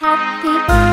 Happy birthday.